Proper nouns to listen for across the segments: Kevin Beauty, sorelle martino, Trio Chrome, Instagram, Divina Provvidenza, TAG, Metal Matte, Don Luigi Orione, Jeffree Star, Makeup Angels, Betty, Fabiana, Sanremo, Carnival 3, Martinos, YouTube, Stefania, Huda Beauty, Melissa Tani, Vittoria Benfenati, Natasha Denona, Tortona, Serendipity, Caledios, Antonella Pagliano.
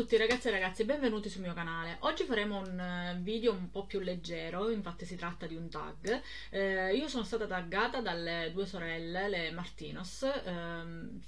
tutti ragazzi e ragazze, benvenuti sul mio canale. Oggi faremo un video un po' più leggero, infatti si tratta di un tag. Io sono stata taggata dalle due sorelle, le Martinos.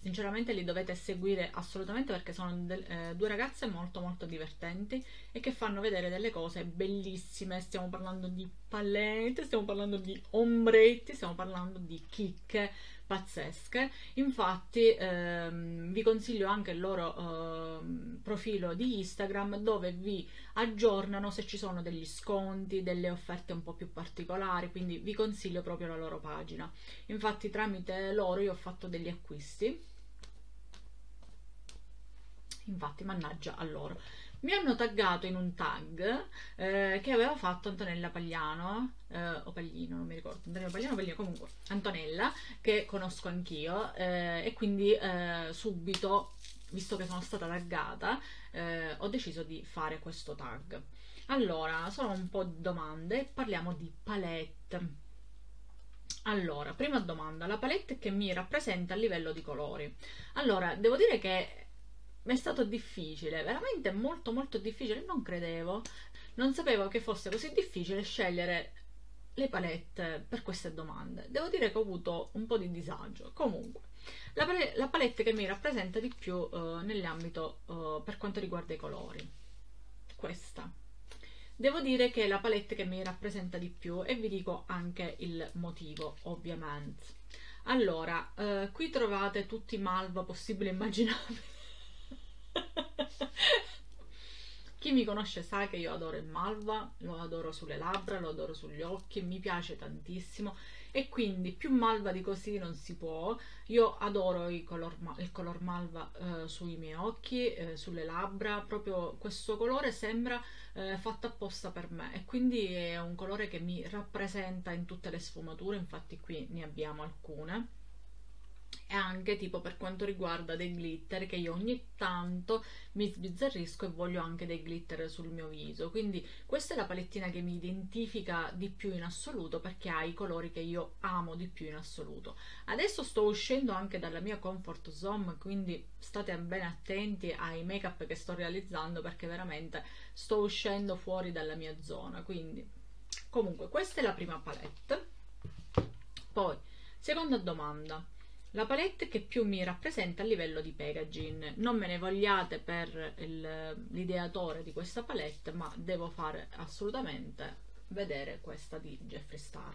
Sinceramente li dovete seguire assolutamente perché sono due ragazze molto divertenti e che fanno vedere delle cose bellissime. Stiamo parlando di palette, stiamo parlando di ombretti, stiamo parlando di chicche pazzesche. Infatti vi consiglio anche il loro profilo di Instagram, dove vi aggiornano se ci sono degli sconti, delle offerte un po' più particolari, quindi vi consiglio proprio la loro pagina. Infatti tramite loro io ho fatto degli acquisti, infatti mannaggia a loro. Mi hanno taggato in un tag che aveva fatto Antonella Pagliano, o Paglino, non mi ricordo, Antonella Pagliano o Paglino, comunque Antonella, che conosco anch'io, e quindi subito, visto che sono stata taggata, ho deciso di fare questo tag. Allora, sono un po' di domande, parliamo di palette. Allora, prima domanda, la palette che mi rappresenta a livello di colori. Allora, devo dire che mi è stato difficile, veramente molto difficile, non credevo, non sapevo che fosse così difficile scegliere le palette per queste domande. Devo dire che ho avuto un po' di disagio. Comunque la palette che mi rappresenta di più nell'ambito per quanto riguarda i colori, questa devo dire che è la palette che mi rappresenta di più, e vi dico anche il motivo ovviamente. Allora, qui trovate tutti i malva possibili e immaginabili. Chi mi conosce sa che io adoro il malva, lo adoro sulle labbra, lo adoro sugli occhi, mi piace tantissimo e quindi più malva di così non si può. Io adoro il color malva sui miei occhi, sulle labbra, proprio questo colore sembra fatto apposta per me, e quindi è un colore che mi rappresenta in tutte le sfumature, infatti qui ne abbiamo alcune. E anche tipo per quanto riguarda dei glitter, che io ogni tanto mi sbizzarrisco e voglio anche dei glitter sul mio viso, quindi questa è la palettina che mi identifica di più in assoluto, perché ha i colori che io amo di più in assoluto. Adesso sto uscendo anche dalla mia comfort zone, quindi state ben attenti ai make up che sto realizzando, perché veramente sto uscendo fuori dalla mia zona. Quindi comunque questa è la prima palette. Poi seconda domanda, la palette che più mi rappresenta a livello di packaging. Non me ne vogliate per l'ideatore di questa palette, ma devo fare assolutamente vedere questa di Jeffree Star.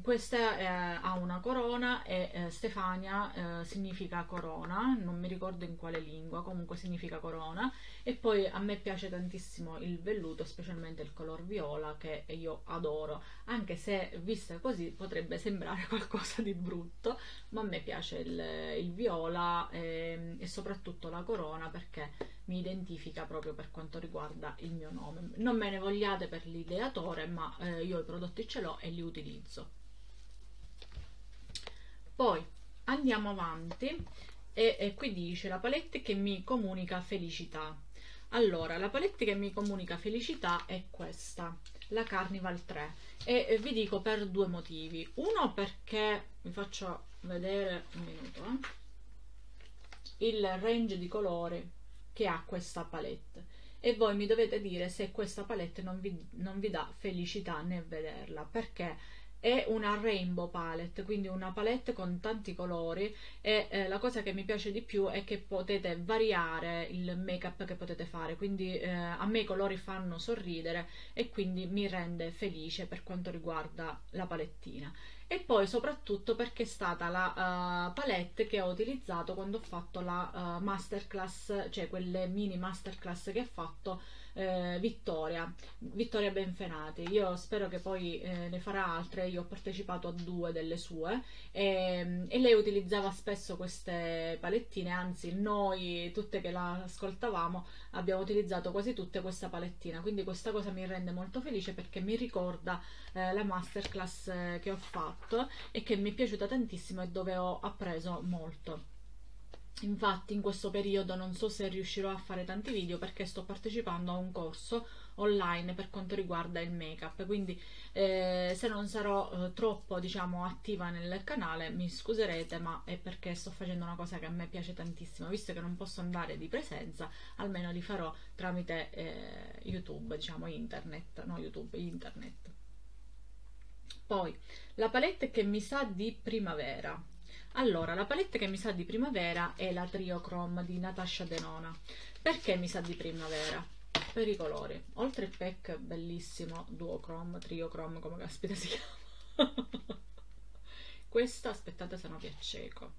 Questa ha una corona e Stefania significa corona, non mi ricordo in quale lingua, comunque significa corona. E poi a me piace tantissimo il velluto, specialmente il color viola, che io adoro, anche se vista così potrebbe sembrare qualcosa di brutto, ma a me piace il viola e soprattutto la corona, perché mi identifica proprio per quanto riguarda il mio nome. Non me ne vogliate per l'ideatore, ma io i prodotti ce l'ho e li utilizzo. Poi andiamo avanti e qui dice la palette che mi comunica felicità. Allora, la palette che mi comunica felicità è questa, la Carnival 3, e vi dico per due motivi. Uno, perché vi faccio vedere un minuto il range di colori che ha questa palette, e voi mi dovete dire se questa palette non vi dà felicità nel vederla, perché è una rainbow palette, quindi una palette con tanti colori, e la cosa che mi piace di più è che potete variare il make up che potete fare, quindi a me i colori fanno sorridere e quindi mi rende felice per quanto riguarda la palettina. E poi soprattutto perché è stata la palette che ho utilizzato quando ho fatto la masterclass, cioè quelle mini masterclass che ha fatto Vittoria Benfenati. Io spero che poi ne farà altre, io ho partecipato a due delle sue, e lei utilizzava spesso queste palettine, anzi noi tutte che la ascoltavamo abbiamo utilizzato quasi tutte questa palettina, quindi questa cosa mi rende molto felice perché mi ricorda la masterclass che ho fatto e che mi è piaciuta tantissimo e dove ho appreso molto. Infatti in questo periodo non so se riuscirò a fare tanti video perché sto partecipando a un corso online per quanto riguarda il make up, quindi se non sarò troppo, diciamo, attiva nel canale mi scuserete, ma è perché sto facendo una cosa che a me piace tantissimo. Visto che non posso andare di presenza, almeno li farò tramite YouTube, diciamo internet, no YouTube, internet. Poi la palette che mi sa di primavera. Allora, la palette che mi sa di primavera è la Trio Chrome di Natasha Denona. Perché mi sa di primavera? Per i colori. Oltre il pack bellissimo, duo chrome, trio chrome, come caspita si chiama. Questa, aspettate se no vi acceco.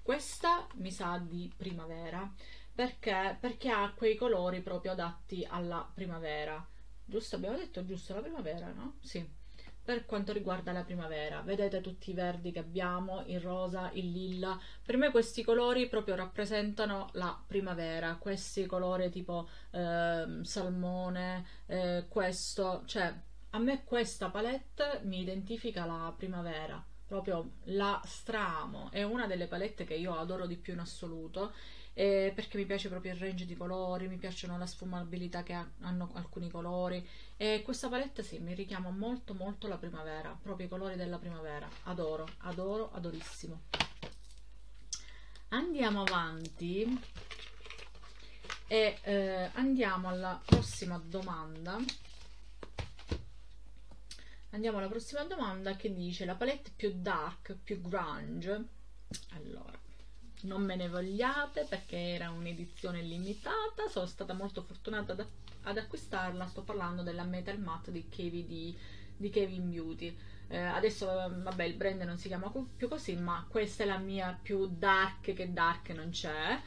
Questa mi sa di primavera perché, ha quei colori proprio adatti alla primavera. Giusto? Abbiamo detto giusto la primavera, no? Sì. Per quanto riguarda la primavera, vedete tutti i verdi che abbiamo, il rosa, il lilla. Per me questi colori proprio rappresentano la primavera, questi colori tipo salmone, questo, cioè a me questa palette mi identifica la primavera, proprio la stramo, è una delle palette che io adoro di più in assoluto. Perché mi piace proprio il range di colori, mi piacciono la sfumabilità che hanno alcuni colori, e questa palette sì, mi richiama molto molto la primavera, proprio i colori della primavera. Adoro, adoro, adorissimo. Andiamo avanti e andiamo alla prossima domanda. Andiamo alla prossima domanda che dice la palette più dark, più grunge. Allora, non me ne vogliate perché era un'edizione limitata, sono stata molto fortunata ad acquistarla. Sto parlando della Metal Matte di Kevin Beauty. Adesso vabbè, il brand non si chiama più così, ma questa è la mia più dark che dark non c'è.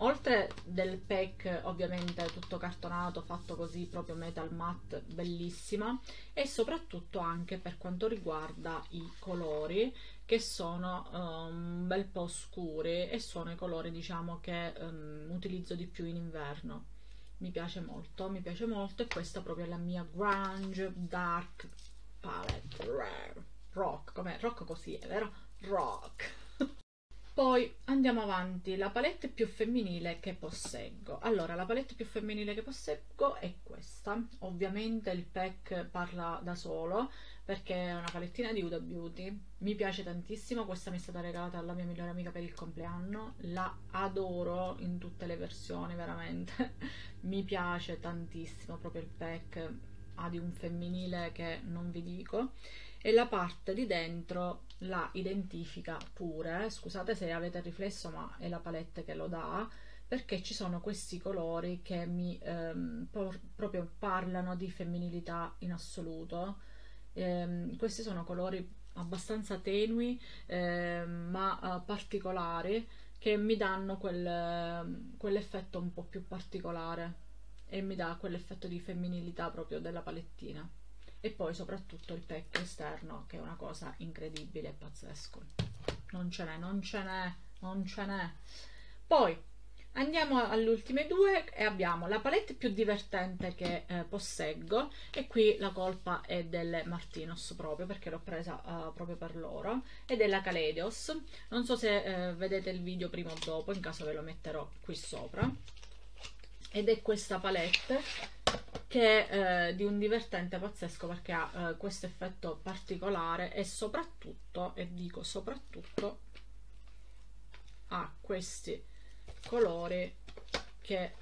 Oltre del pack ovviamente tutto cartonato, fatto così proprio Metal Matte, bellissima, e soprattutto anche per quanto riguarda i colori, che sono un bel po' scuri, e sono i colori, diciamo, che utilizzo di più in inverno. Mi piace molto, e questa proprio è la mia grunge dark palette, rock, com'è? Rock così, è vero? Rock. Poi andiamo avanti, la palette più femminile che posseggo. Allora, la palette più femminile che posseggo è questa. Ovviamente il pack parla da solo, perché è una palettina di Huda Beauty, mi piace tantissimo, questa mi è stata regalata dalla mia migliore amica per il compleanno, la adoro in tutte le versioni, veramente. Mi piace tantissimo, proprio il pack ha di un femminile che non vi dico, e la parte di dentro la identifica pure, scusate se avete il riflesso ma è la palette che lo dà, perché ci sono questi colori che mi proprio parlano di femminilità in assoluto. Questi sono colori abbastanza tenui ma particolari, che mi danno quell'effetto un po' più particolare, e mi dà quell'effetto di femminilità proprio della palettina, e poi soprattutto il pack esterno, che è una cosa incredibile e pazzesco, non ce n'è, non ce n'è, non ce n'è. Poi andiamo alle ultime due e abbiamo la palette più divertente che posseggo, e qui la colpa è delle Martinos, proprio perché l'ho presa proprio per loro, ed è la Caledios. Non so se vedete il video prima o dopo, in caso ve lo metterò qui sopra, ed è questa palette che è di un divertente pazzesco, perché ha questo effetto particolare, e soprattutto, e dico soprattutto, ha questi colori che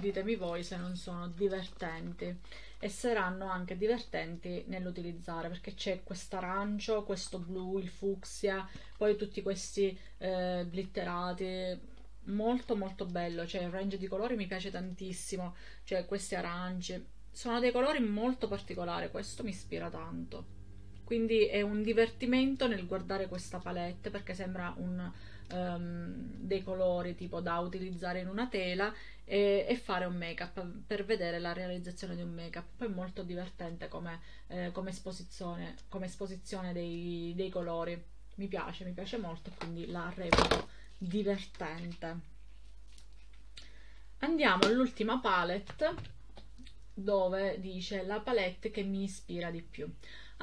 ditemi voi se non sono divertenti, e saranno anche divertenti nell'utilizzare, perché c'è quest'arancio, questo blu, il fucsia, poi tutti questi glitterati, molto molto bello. Cioè il range di colori mi piace tantissimo, cioè questi aranci sono dei colori molto particolari, questo mi ispira tanto, quindi è un divertimento nel guardare questa palette, perché sembra un dei colori tipo da utilizzare in una tela e fare un make up, per vedere la realizzazione di un make up. Poi molto divertente come esposizione dei colori, mi piace molto, quindi la reputo divertente. Andiamo all'ultima palette, dove dice la palette che mi ispira di più.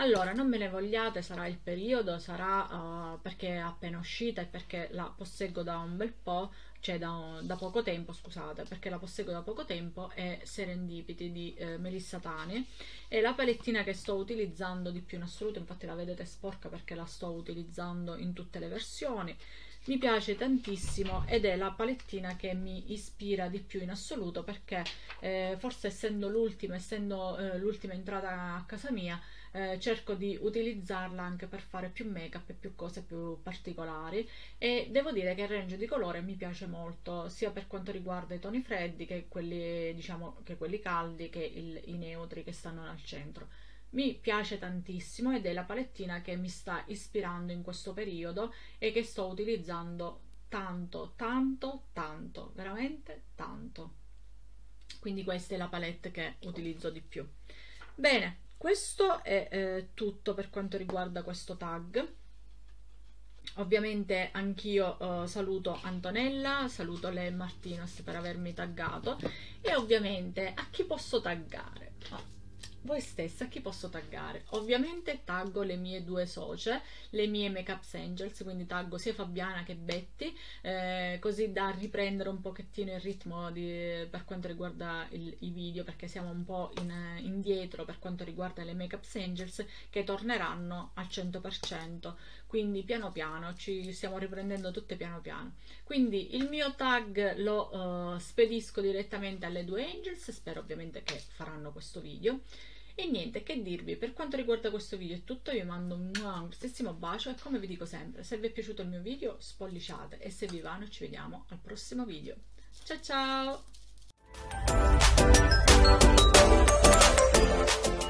Allora, non me ne vogliate, sarà il periodo, sarà perché è appena uscita e perché la posseggo da un bel po', cioè da poco tempo, scusate, perché la posseggo da poco tempo. È Serendipity di Melissa Tani, è la palettina che sto utilizzando di più in assoluto, infatti la vedete sporca perché la sto utilizzando in tutte le versioni. Mi piace tantissimo ed è la palettina che mi ispira di più in assoluto perché forse essendo l'ultima entrata a casa mia, cerco di utilizzarla anche per fare più make-up e più cose più particolari, e devo dire che il range di colore mi piace molto, sia per quanto riguarda i toni freddi che quelli, diciamo, che quelli caldi, che i neutri che stanno al centro. Mi piace tantissimo ed è la palettina che mi sta ispirando in questo periodo e che sto utilizzando tanto, tanto, tanto, veramente tanto. Quindi questa è la palette che utilizzo di più. Bene, questo è tutto per quanto riguarda questo tag. Ovviamente anch'io saluto Antonella, saluto le Martinos per avermi taggato, e ovviamente a chi posso taggare? Voi stessa, chi posso taggare? Ovviamente taggo le mie due socie, le mie Makeup Angels, quindi taggo sia Fabiana che Betty, così da riprendere un pochettino il ritmo per quanto riguarda i video, perché siamo un po' indietro per quanto riguarda le Makeup Angels, che torneranno al 100%, quindi piano piano ci stiamo riprendendo tutte piano piano. Quindi il mio tag lo spedisco direttamente alle due Angels, spero ovviamente che faranno questo video. E niente, che dirvi, per quanto riguarda questo video è tutto, vi mando un grossissimo bacio e come vi dico sempre, se vi è piaciuto il mio video spolliciate, e se vi va noi ci vediamo al prossimo video. Ciao ciao!